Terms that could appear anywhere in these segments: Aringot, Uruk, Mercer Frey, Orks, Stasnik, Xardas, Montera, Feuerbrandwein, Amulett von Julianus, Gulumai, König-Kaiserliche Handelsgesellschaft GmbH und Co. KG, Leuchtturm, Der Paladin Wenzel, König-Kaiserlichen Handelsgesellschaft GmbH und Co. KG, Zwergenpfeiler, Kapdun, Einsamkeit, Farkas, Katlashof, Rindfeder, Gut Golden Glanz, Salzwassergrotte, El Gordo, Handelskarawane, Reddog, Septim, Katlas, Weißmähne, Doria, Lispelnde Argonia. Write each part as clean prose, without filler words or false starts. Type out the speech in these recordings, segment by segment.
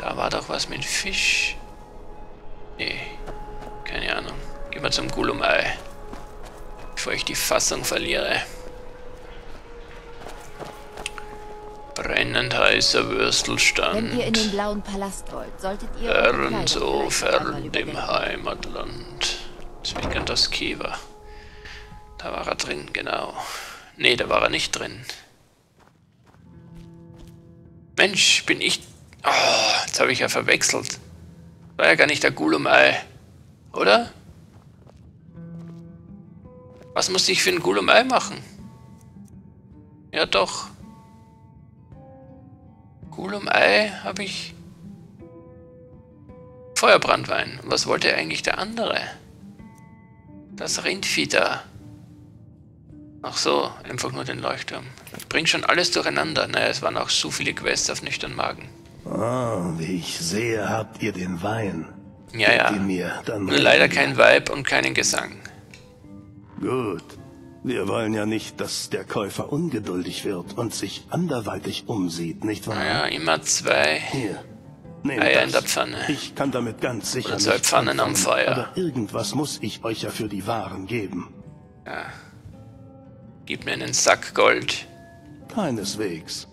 Da war doch was mit Fisch. Nee, keine Ahnung. Gehen wir zum Gulumai. Bevor ich die Fassung verliere. Brennend heißer Würstelstand. Wenn ihr in den blauen Palast wollt, solltet ihr... so fern dem Heimatland. Zwickern das Kiewer. Da war er drin, genau. Nee, da war er nicht drin. Mensch, bin ich... Oh, jetzt habe ich ja verwechselt. War ja gar nicht der Gulumai, oder? Was muss ich für ein Gulumai machen? Ja doch. Gulumai habe ich... Feuerbrandwein. Was wollte eigentlich der andere? Das Rindfeder. Ach so, einfach nur den Leuchtturm. Bringt schon alles durcheinander. Naja, es waren auch so viele Quests auf nüchtern Magen. Oh, wie ich sehe, habt ihr den Wein. Ja, ja. Mir, dann nur leider kein Weib und keinen Gesang. Gut. Wir wollen ja nicht, dass der Käufer ungeduldig wird und sich anderweitig umsieht, nicht wahr? Naja, immer zwei hier. Eier in der Pfanne. Ich kann damit ganz sicher nicht. Oder zwei Pfannen am Feuer. Aber irgendwas muss ich euch ja für die Waren geben. Ja. Gib mir einen Sack Gold. Keineswegs.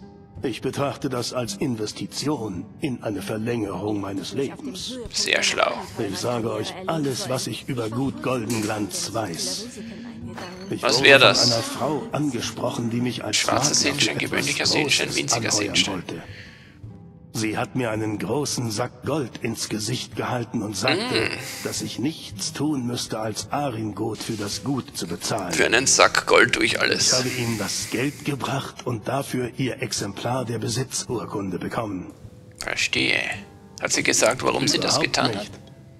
Ich betrachte das als Investition in eine Verlängerung meines Lebens. Sehr schlau. Ich sage euch alles, was ich über Gut Golden Glanz weiß. Was wäre das? Ich wurde von einer Frau angesprochen, die mich als schwarzes Hähnchen, gewöhnlicher Hähnchen, winziges Hähnchen wollte. Sie hat mir einen großen Sack Gold ins Gesicht gehalten und sagte, dass ich nichts tun müsste, als Aringot für das Gut zu bezahlen. Für einen Sack Gold tue ich alles. Ich habe ihm das Geld gebracht und dafür ihr Exemplar der Besitzurkunde bekommen. Verstehe. Hat sie gesagt, warum sie das getan hat?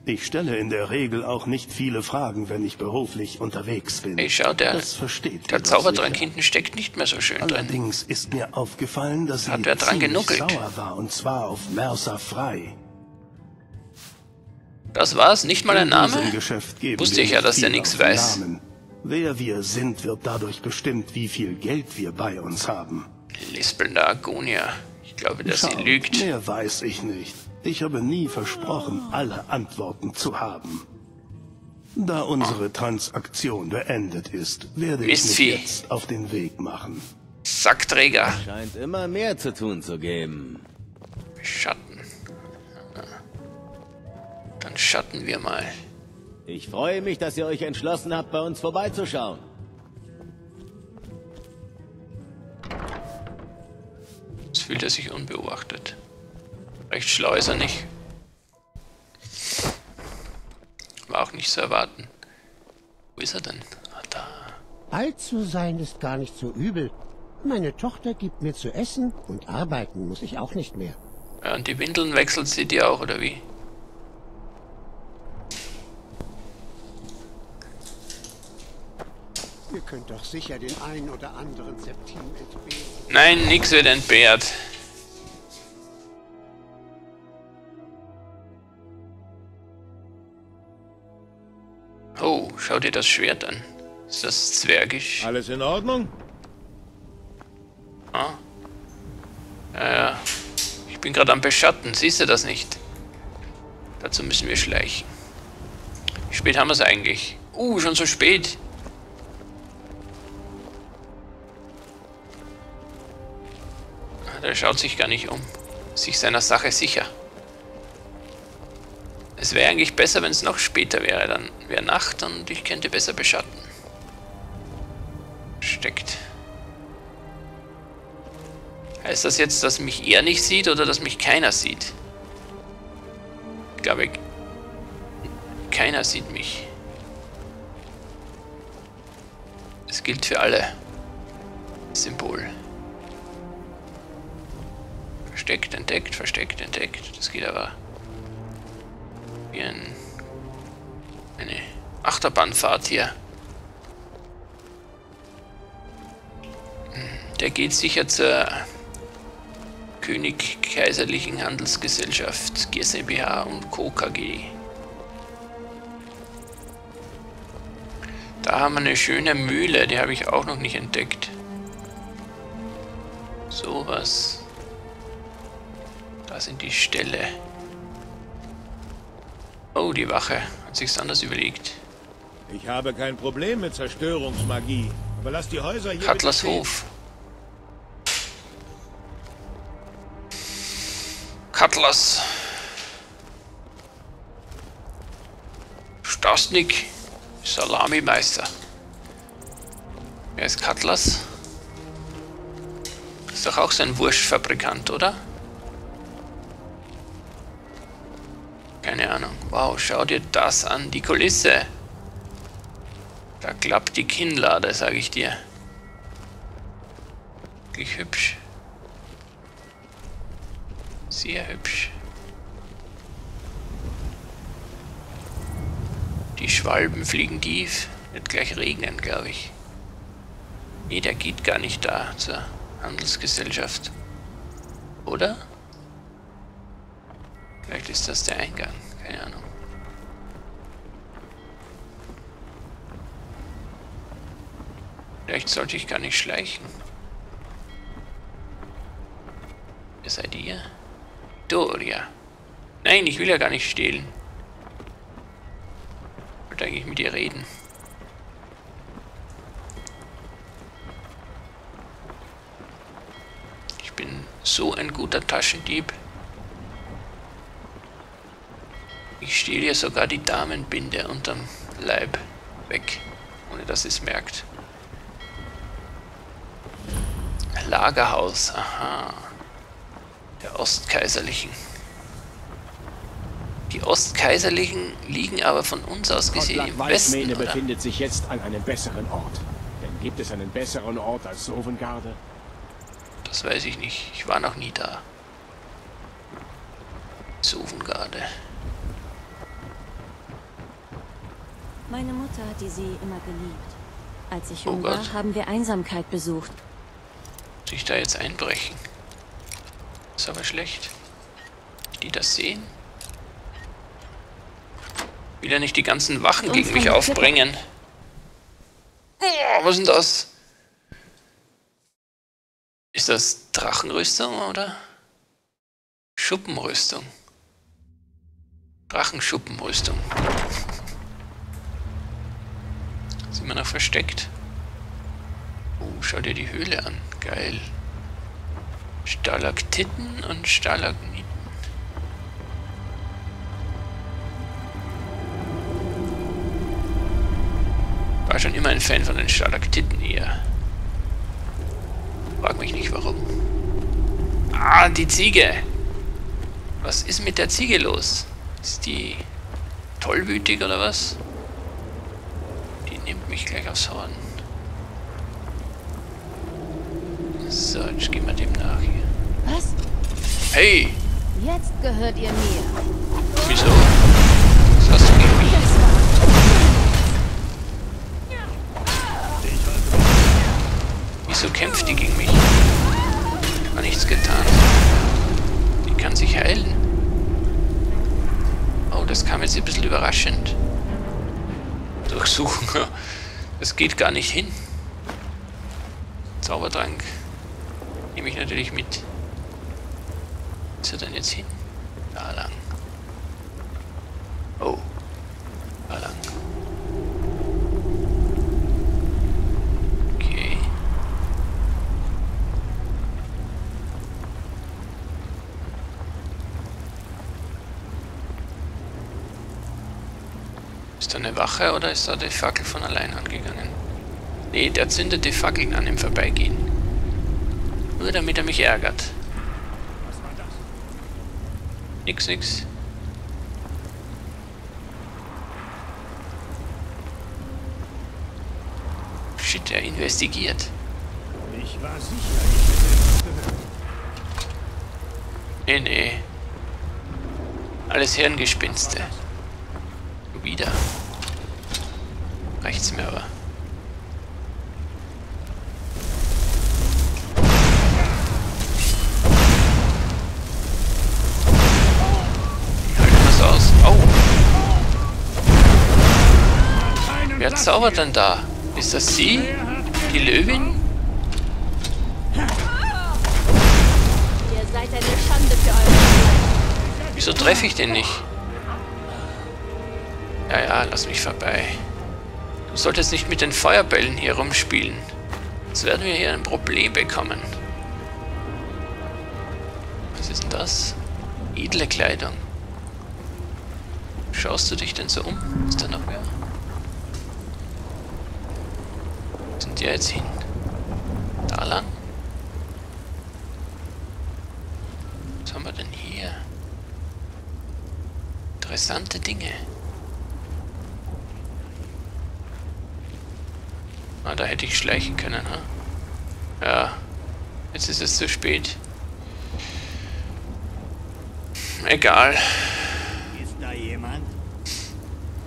Ich stelle in der Regel auch nicht viele Fragen, wenn ich beruflich unterwegs bin. Hey, schau, der Zaubertrank hinten steckt nicht mehr so schön drin. Allerdings ist mir aufgefallen, dass sie sauer war, und zwar auf Mercer Frey. Das war's? Nicht mal ein Name? Wusste ich ja, dass der nichts weiß. Wer wir sind, wird dadurch bestimmt, wie viel Geld wir bei uns haben. Lispelnde Argonia. Ich glaube, dass sie lügt. Mehr weiß ich nicht. Ich habe nie versprochen, alle Antworten zu haben. Da unsere Transaktion beendet ist, werde ich mich jetzt auf den Weg machen. Sackträger. Scheint immer mehr zu tun zu geben. Schatten. Dann schatten wir mal. Ich freue mich, dass ihr euch entschlossen habt, bei uns vorbeizuschauen. Es fühlt er sich unbeobachtet. Recht schlau ist er nicht. War auch nicht zu erwarten. Wo ist er denn? Ah, da. Alt zu sein ist gar nicht so übel. Meine Tochter gibt mir zu essen und arbeiten muss ich auch nicht mehr. Ja, und die Windeln wechselt sie dir auch, oder wie? Ihr könnt doch sicher den einen oder anderen Septim entbehren. Nein, nix wird entbehrt. Oh, schau dir das Schwert an. Ist das zwergisch? Alles in Ordnung? Ah. Ja. Ich bin gerade am Beschatten. Siehst du das nicht? Dazu müssen wir schleichen. Wie spät haben wir es eigentlich? Schon so spät. Der schaut sich gar nicht um. Ist sich seiner Sache sicher. Es wäre eigentlich besser, wenn es noch später wäre. Dann wäre Nacht und ich könnte besser beschatten. Steckt. Heißt das jetzt, dass mich er nicht sieht oder dass mich keiner sieht? Ich glaube, keiner sieht mich. Es gilt für alle. Symbol. Versteckt, entdeckt, versteckt, entdeckt. Das geht aber... eine Achterbahnfahrt hier. Der geht sicher zur König-Kaiserlichen Handelsgesellschaft GmbH und Co. KG. Da haben wir eine schöne Mühle, die habe ich auch noch nicht entdeckt. Sowas. Da Da sind die Ställe. Oh, die Wache. Hat sich's anders überlegt. Ich habe kein Problem mit Zerstörungsmagie. Aber lass die Häuser hier. Katlashof. Katlas. Stasnik. Salamimeister. Wer ist Katlas? Ist doch auch so ein Wurstfabrikant, oder? Keine Ahnung. Wow, schau dir das an, die Kulisse. Da klappt die Kinnlade, sage ich dir. Wirklich hübsch. Sehr hübsch. Die Schwalben fliegen tief. Wird gleich regnen, glaube ich. Nee, der geht gar nicht da zur Handelsgesellschaft. Oder? Vielleicht ist das der Eingang. Keine Ahnung. Vielleicht sollte ich gar nicht schleichen. Wer seid ihr? Doria. Nein, ich will ja gar nicht stehlen. Ich wollte eigentlich mit ihr reden. Ich bin so ein guter Taschendieb. Ich stehle ihr sogar die Damenbinde unterm Leib weg, ohne dass sie es merkt. Lagerhaus, aha. Der Ostkaiserlichen. Die Ostkaiserlichen liegen aber von uns aus gesehen im Westen, oder? Weißmähne befindet sich jetzt an einem besseren Ort. Denn gibt es einen besseren Ort als Sovngarde? Das weiß ich nicht. Ich war noch nie da. Sovngarde. Meine Mutter hat die See immer geliebt. Als ich jung war, haben wir Einsamkeit besucht. Muss ich da jetzt einbrechen? Ist aber schlecht. Die das sehen? Wieder nicht die ganzen Wachen gegen mich aufbringen. Oh, was ist denn das? Ist das Drachenrüstung oder? Schuppenrüstung. Drachenschuppenrüstung. Sind wir noch versteckt? Oh, schau dir die Höhle an. Geil. Stalaktiten und Stalagniten. War schon immer ein Fan von den Stalaktiten hier. Frag mich nicht warum. Ah, die Ziege. Was ist mit der Ziege los? Ist die tollwütig oder was? Die nimmt mich gleich aufs Horn. So, jetzt gehen wir dem nach hier. Was? Hey! Jetzt gehört ihr mir. Wieso? Was hast du gegen mich? Wieso kämpft die gegen mich? Ich habe nichts getan. Die kann sich heilen. Oh, das kam jetzt ein bisschen überraschend. Durchsuchen. Das geht gar nicht hin. Zaubertrank. Nehme ich natürlich mit. Wo ist er denn jetzt hin? Da lang. Oh. Da lang. Okay. Ist da eine Wache oder ist da die Fackel von allein angegangen? Nee, der zündet die Fackeln an im Vorbeigehen. Nur damit er mich ärgert. Was war das? Nix. Shit, er investigiert. Ich war sicher, nee. Alles Hirngespinste. Wieder. Reicht's mir aber. Wer zaubert denn da? Ist das sie? Die Löwin? Ihr seid eine Schande für eure Kinder. Wieso treffe ich den nicht? Ja, lass mich vorbei. Du solltest nicht mit den Feuerbällen hier rumspielen. Sonst werden wir hier ein Problem bekommen. Was ist denn das? Edle Kleidung. Schaust du dich denn so um? Ist da noch mehr? Wo sind die jetzt hin? Da lang? Was haben wir denn hier? Interessante Dinge. Ah, da hätte ich schleichen können, ha? Ja, jetzt ist es zu spät. Egal. Ist da jemand?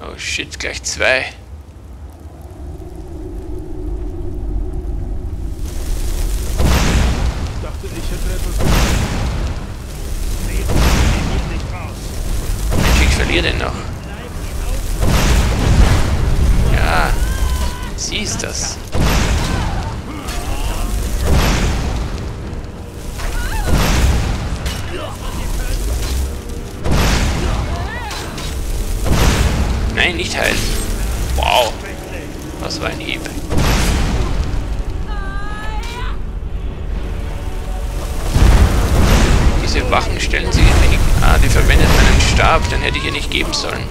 Oh shit, gleich zwei. Ich dachte, ich hätte etwas. Mensch, ich verliere den noch. Ja. Sie ist das. Nein, nicht heilen. Wow. Was war ein Hieb. Diese Wachen stellen sich in wenigen... Ah, die verwendet meinen Stab. Den hätte ich ihr nicht geben sollen.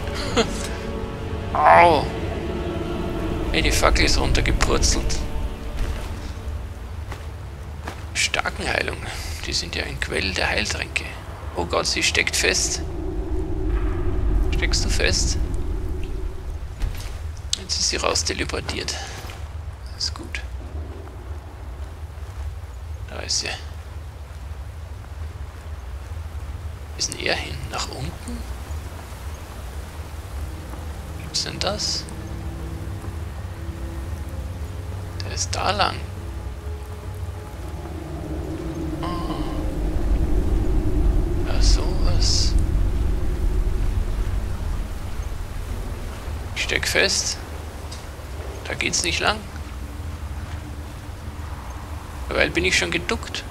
Au. Hey, die Fackel ist runtergepurzelt. Starkenheilung. Die sind ja ein Quell der Heiltränke. Oh Gott, sie steckt fest. Steckst du fest? Jetzt ist sie raus teleportiert. Ist gut. Da ist sie. Ist denn er hin? Nach unten? Gibt's denn das? Ist da lang. Oh. Ja, sowas. Ich steck fest. Da geht's nicht lang. Weil bin ich schon geduckt.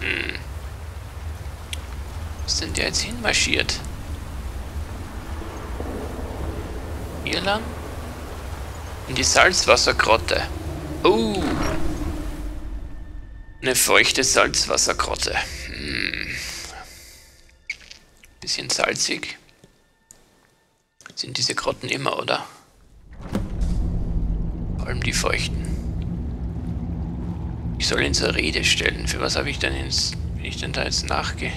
Hm. Wo ist denn der jetzt hinmarschiert? Hier lang? In die Salzwassergrotte. Oh. Eine feuchte Salzwassergrotte. Hm. Bisschen salzig. Sind diese Grotten immer, oder? Vor allem die feuchten. Ich soll ihn zur Rede stellen. Für was habe ich denn jetzt, wenn ich denn da jetzt nachgehe?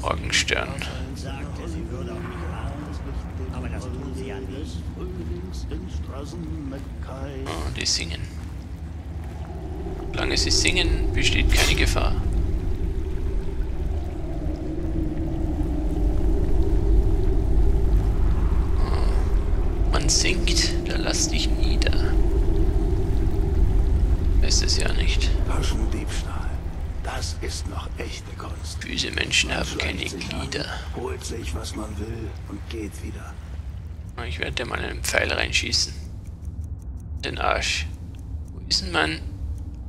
Morgenstern. Oh, die singen. Solange sie singen, besteht keine Gefahr. Oh, man singt, da lass dich nieder. Ist es ja nicht. Taschendiebstahl. Das ist noch echte Kunst. Böse Menschen haben keine Glieder. Holt sich, was man will und geht wieder. Ich werde dir mal einen Pfeil reinschießen. Den Arsch. Wo ist denn mein...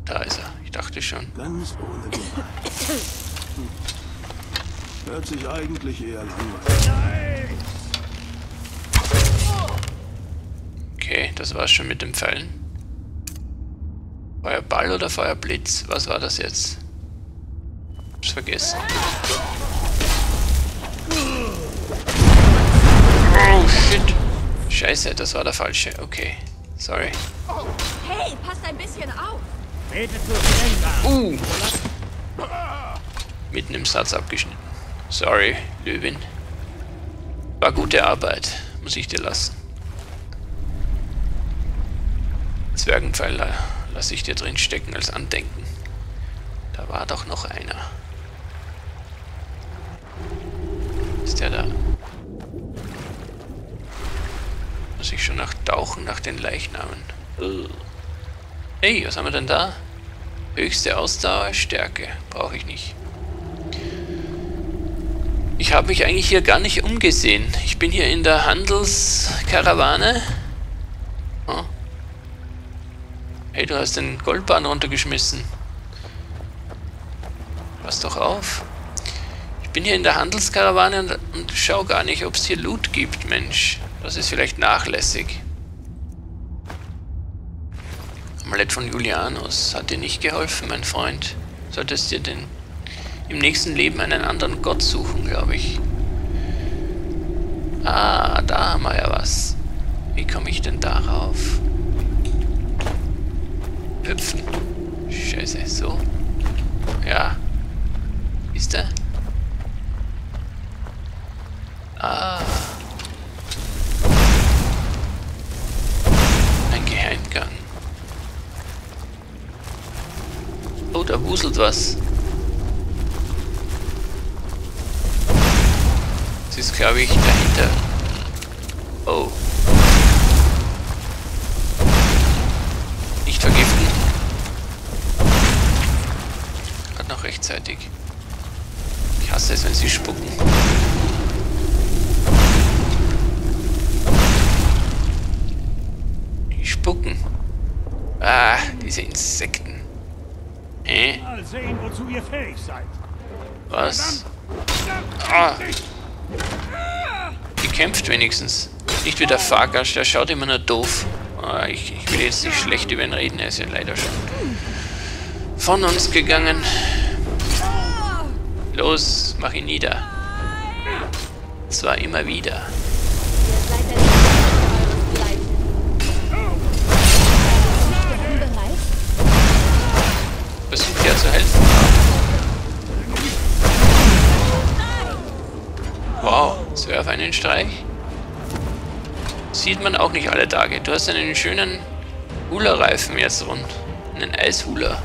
Da ist er. Ich dachte schon. Ganz ohne Gewalt. Hört sich eigentlich eher langweilig. Okay, das war's schon mit den Pfeilen. Feuerball oder Feuerblitz? Was war das jetzt? Vergessen. Oh shit. Scheiße, das war der falsche. Okay. Sorry. Hey, passt ein bisschen auf. Mitten im Satz abgeschnitten. Sorry, Löwin. War gute Arbeit. Muss ich dir lassen. Zwergenpfeiler lasse ich dir drin stecken als Andenken. Da war doch noch einer. Ist der da? Muss ich schon nachtauchen nach den Leichnamen. Hey, was haben wir denn da? Höchste Ausdauer, Stärke. Brauche ich nicht. Ich habe mich eigentlich hier gar nicht umgesehen. Ich bin hier in der Handelskarawane. Oh. Hey, du hast den Goldbahn runtergeschmissen. Pass doch auf. Ich bin hier in der Handelskarawane und schau gar nicht, ob es hier Loot gibt, Mensch. Das ist vielleicht nachlässig. Amulett von Julianus. Hat dir nicht geholfen, mein Freund. Solltest dir denn im nächsten Leben einen anderen Gott suchen, glaube ich. Ah, da haben wir ja was. Wie komme ich denn darauf? Hüpfen. Scheiße, so. Ja. Ist er? Ah. Ein Geheimgang. Oh, da wuselt was. Das ist, glaube ich, dahinter. Oh. Nicht vergiften. Hat noch rechtzeitig. Ich hasse es, wenn sie spucken. Die spucken. Ah, diese Insekten. Mal sehen, wozu ihr fähig seid. Was? Ah. Die kämpft wenigstens. Nicht wie der Farkas, der schaut immer nur doof. Oh, ich will jetzt nicht schlecht über ihn reden, er ist ja leider schon von uns gegangen. Los, mach ihn nieder. Zwar immer wieder. Versucht ja zu helfen. Wow, surf einen Streich. Sieht man auch nicht alle Tage. Du hast einen schönen Hula-Reifen jetzt rund. Einen Eishula.